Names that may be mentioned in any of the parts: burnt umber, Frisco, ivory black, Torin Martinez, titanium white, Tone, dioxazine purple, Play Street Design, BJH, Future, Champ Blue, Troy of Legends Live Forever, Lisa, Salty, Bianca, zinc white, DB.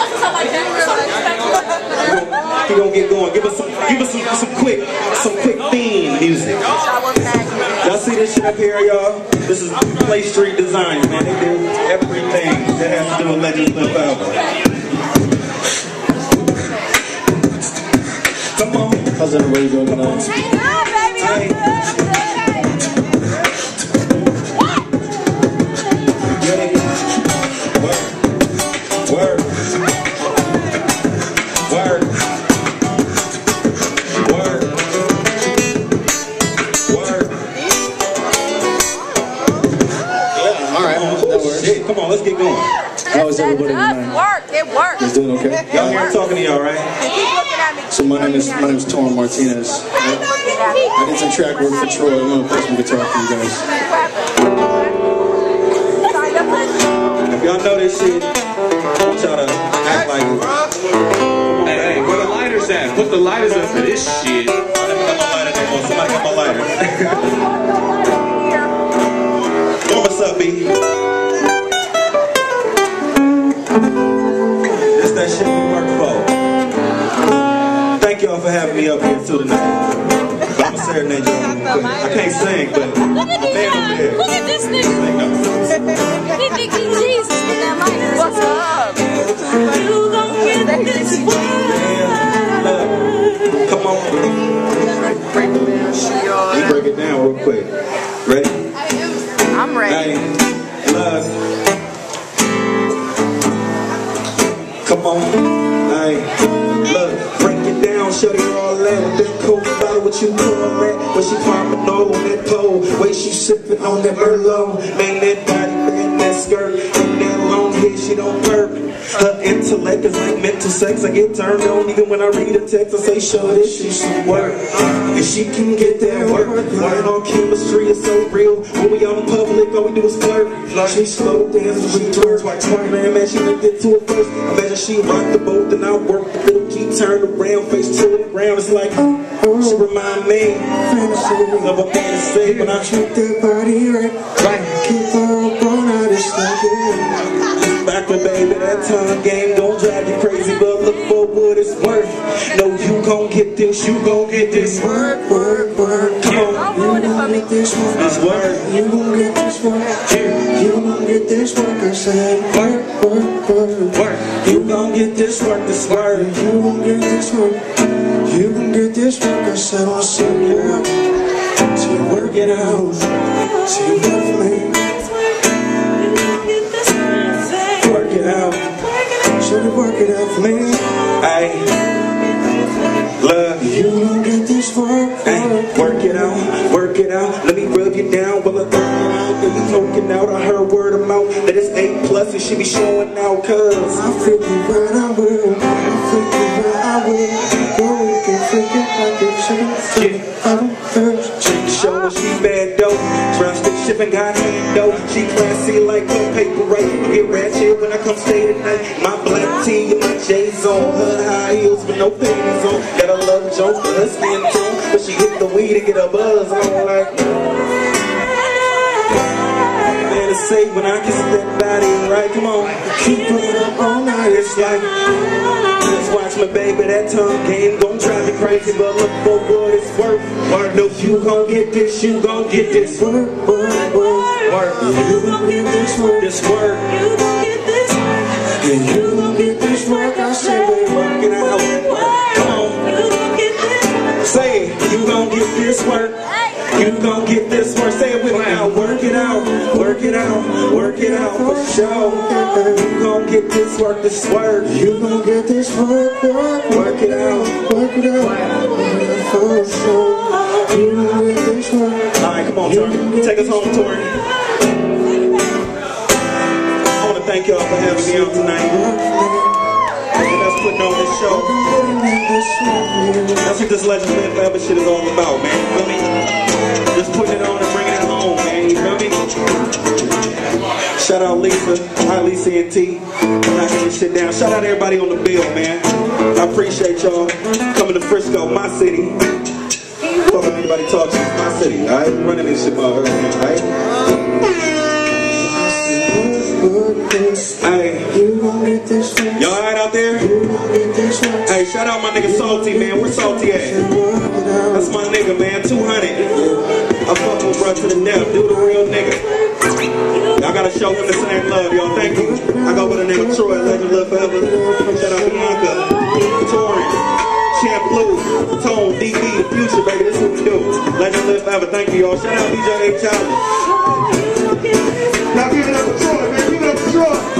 We're gonna get going. Give us some quick theme music. Y'all see this shit up here, y'all? This is Play Street Design, man. They do everything that has to do with Legends Live Forever. Come on. How's everybody doing tonight? Hey, baby. Word. Yeah, all right. Shit. Come on, let's get going. How is everybody tonight? It worked. It's doing okay. Y'all here talking to y'all, right? So my name is Torin Martinez. I did some track work for Troy. I'm gonna play some guitar for you guys. If y'all know this shit, I want y'all to act like it. Hey, where the lighters at? Put the lighters up for this shit. Somebody got my lighter. What's up, B? That's that shit we worked for. Thank y'all for having me up here too tonight. I'm a serenade y'all. I can't sing, but look at this nigga. He think he's Jesus with that mic. What's up? You gon' get this word. Come on. You break it down real quick. Ready? I'm ready. Night. Love. Come on. Night. Look, break it down, shut it all out. That cold bottle, what you doing, man? When she climbing low on that pole, way she sipping on that Merlot. Man, that body, man, that skirt, and that long hair, she don't burp. Her intellect is like mental sex. I get turned on even when I read a text. I say, sure, this shit should work. And she can get that work. Learn on chemistry is so real. When we out in public, all we do is flirt. She slow dances, she twerks like twerk. Man, she done get to it first. Imagine she rocked the boat, then I worked the little key, turned around, face to the ground. It's like, she remind me of a fantasy when I treat that body right. Keep her up all night, it's like it. Baby, that tongue game don't drive you crazy, but look for what it's worth. No, you gon' get this, you gon' get this. Work. Come on, you gon' get this work. This work. You gon' get this work. You gon' get this work. I said, work. You gon' get this work. This work. You gon' get this work. You gon' get this work. I said, I'll see you out. So you work it out. So you love me. Should it work it out for me? I love you. Don't get this work. Ay, work it out. Let me rub you down while I work it out. Let me work it out. I heard word of mouth that it's 8+ and she be showing out. Cause I freak you right, I will. Girl, we can freak it like it should. I'm first. She showing she bad though. Trust it, shipping got hand though. She classy like no paper right. Get ratchet when I come stay tonight. My black tee and my J's on. Her high heels with no panties on. Got a love joke for her skin tone. But she hit the weed to get her buzz on like. Better say when I kiss that body right. Come on, keep it up all night. It's like. Just watch me, baby, that tongue game gon' drive you crazy, but look for what it's worth. No, you gon' get this, you gon' get this. Work. You gon' get this work. This work. You gon' get this work. And you gon' get this work. I say, baby, work it out. Come on. You gon' get this work. Say it. You gon' get this work. You gon' get this work. Say it with me now. Work it out for sure. You gon' get this work, this work. You gon' get this work. Work it out for sure. You gon' get this work. Alright, come on, Torin. Take us home, Torin. I wanna thank y'all for having me out tonight. That's putting on this show. That's what this Legends Live Forever shit is all about, man. You feel me? Just putting it on and bringing it home, man, you feel me? Shout out Lisa, hi Lisa and T, knocking this shit down. Shout out everybody on the bill, man. I appreciate y'all coming to Frisco, my city. Fuck if anybody talks to my city, alright? I'm running this shit by her, alright? Hey, you gon' get Y'all heard out there? Hey, shout out my nigga Salty, man. Where Salty at? That's my nigga, man. 200. I fuck with bro to the death. Do the real nigga. Y'all gotta show him the same love, y'all. Thank you. I go with a nigga Troy of Legends Live Forever. Shout out Bianca, Torin, Champ Blue, Tone, DB, Future, baby. This is what we do. Legends Live Forever. Thank you, y'all. Shout out BJH. Now give it up for Troy, man. Give it up for Troy.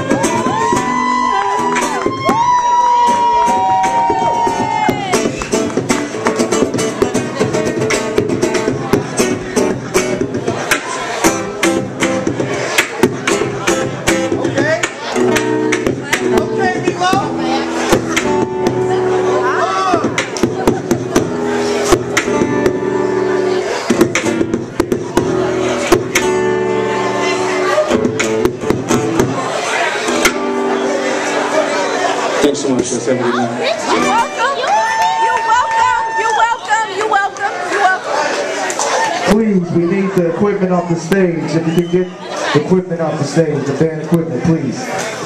Off the stage, if you can get equipment off the stage, the band equipment, please.